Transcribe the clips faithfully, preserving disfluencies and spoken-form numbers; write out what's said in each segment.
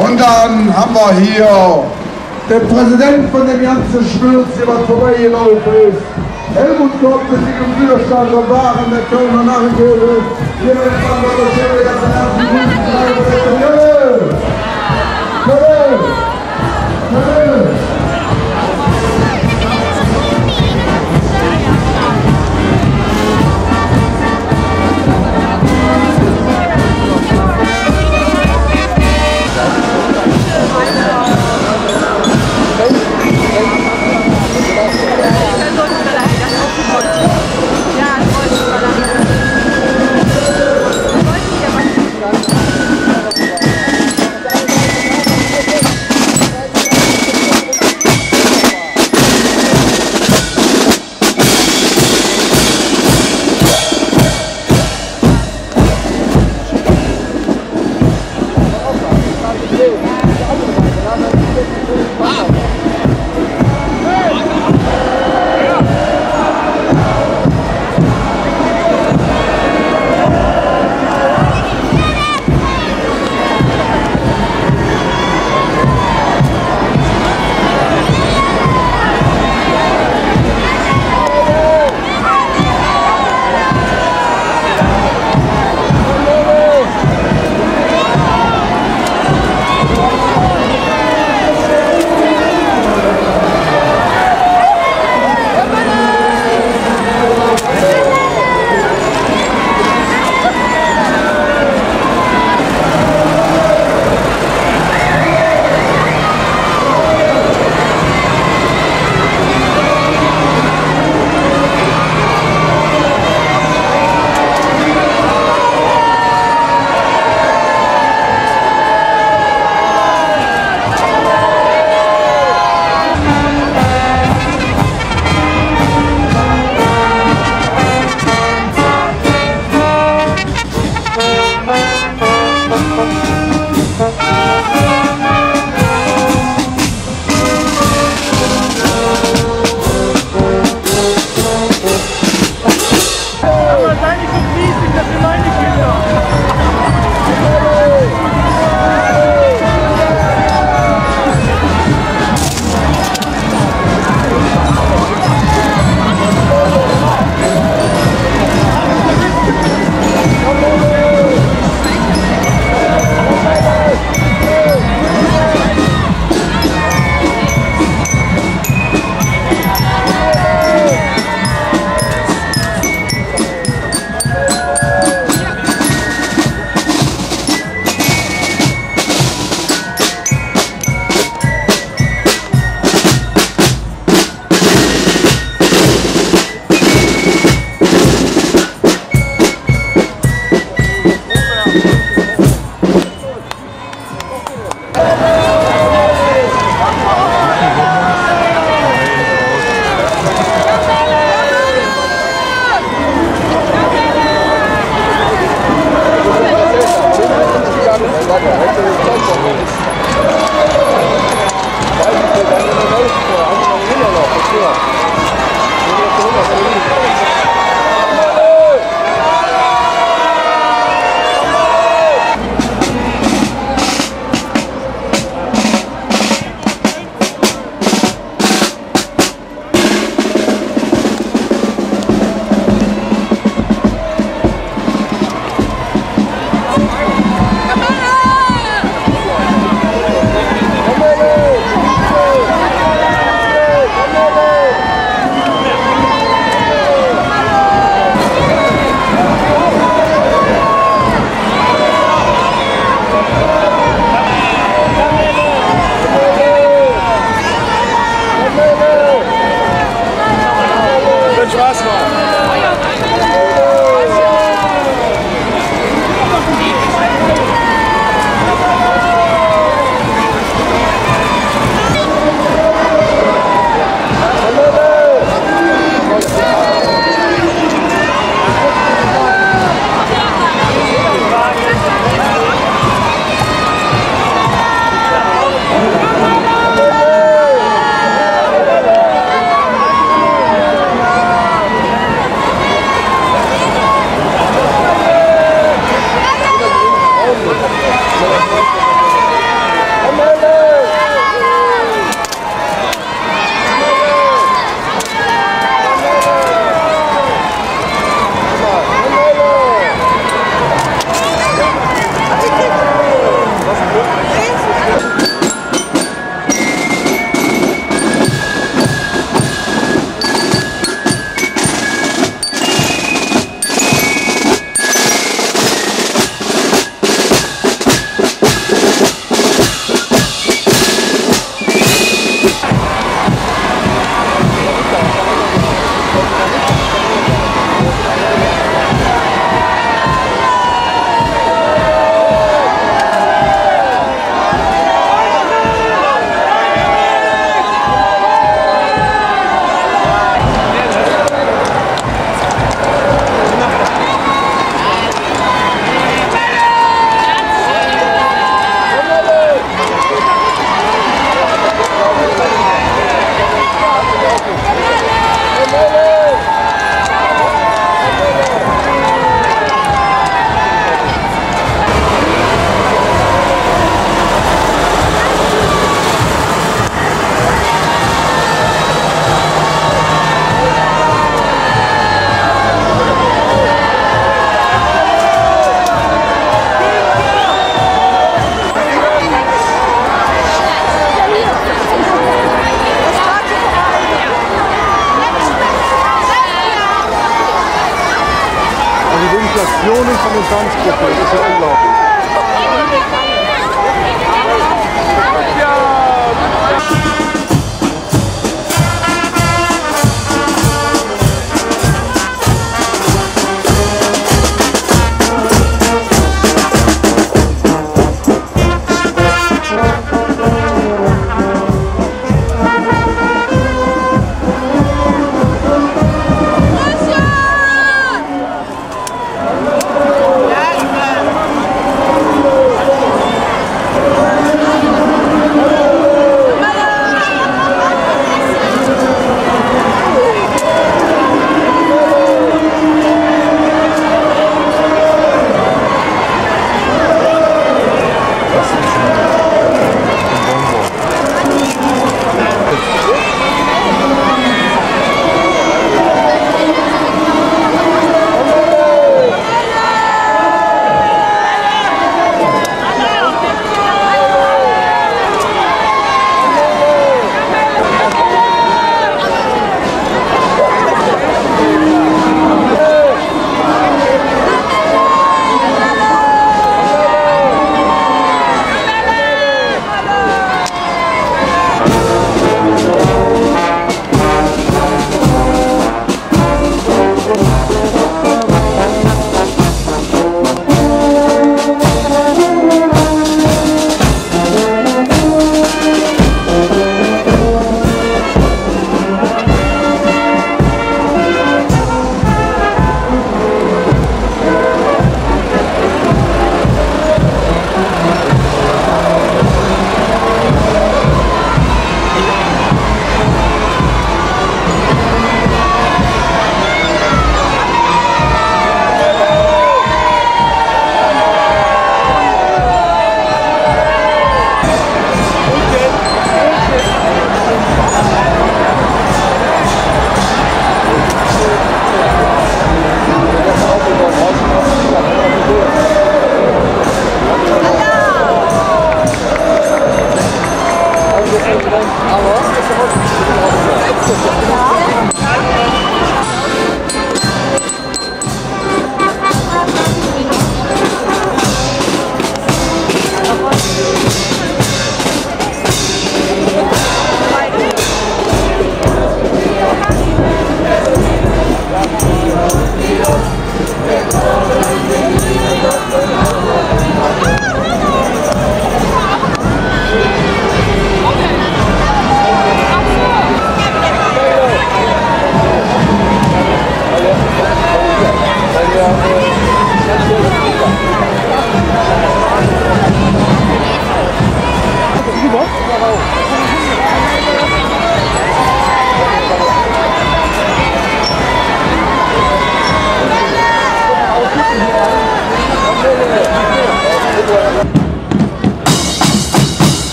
Und dann haben wir hier den Präsidenten von dem ganzen Schmutz, der was vorbeigelaufen ist. Helmut Kopp, der sich im Widerstand verwahren, der Kölner Narrenkönig. Hier wird es an der Stelle ganz herzlich willkommen. Köln! Köln! Köln!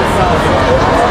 That's the...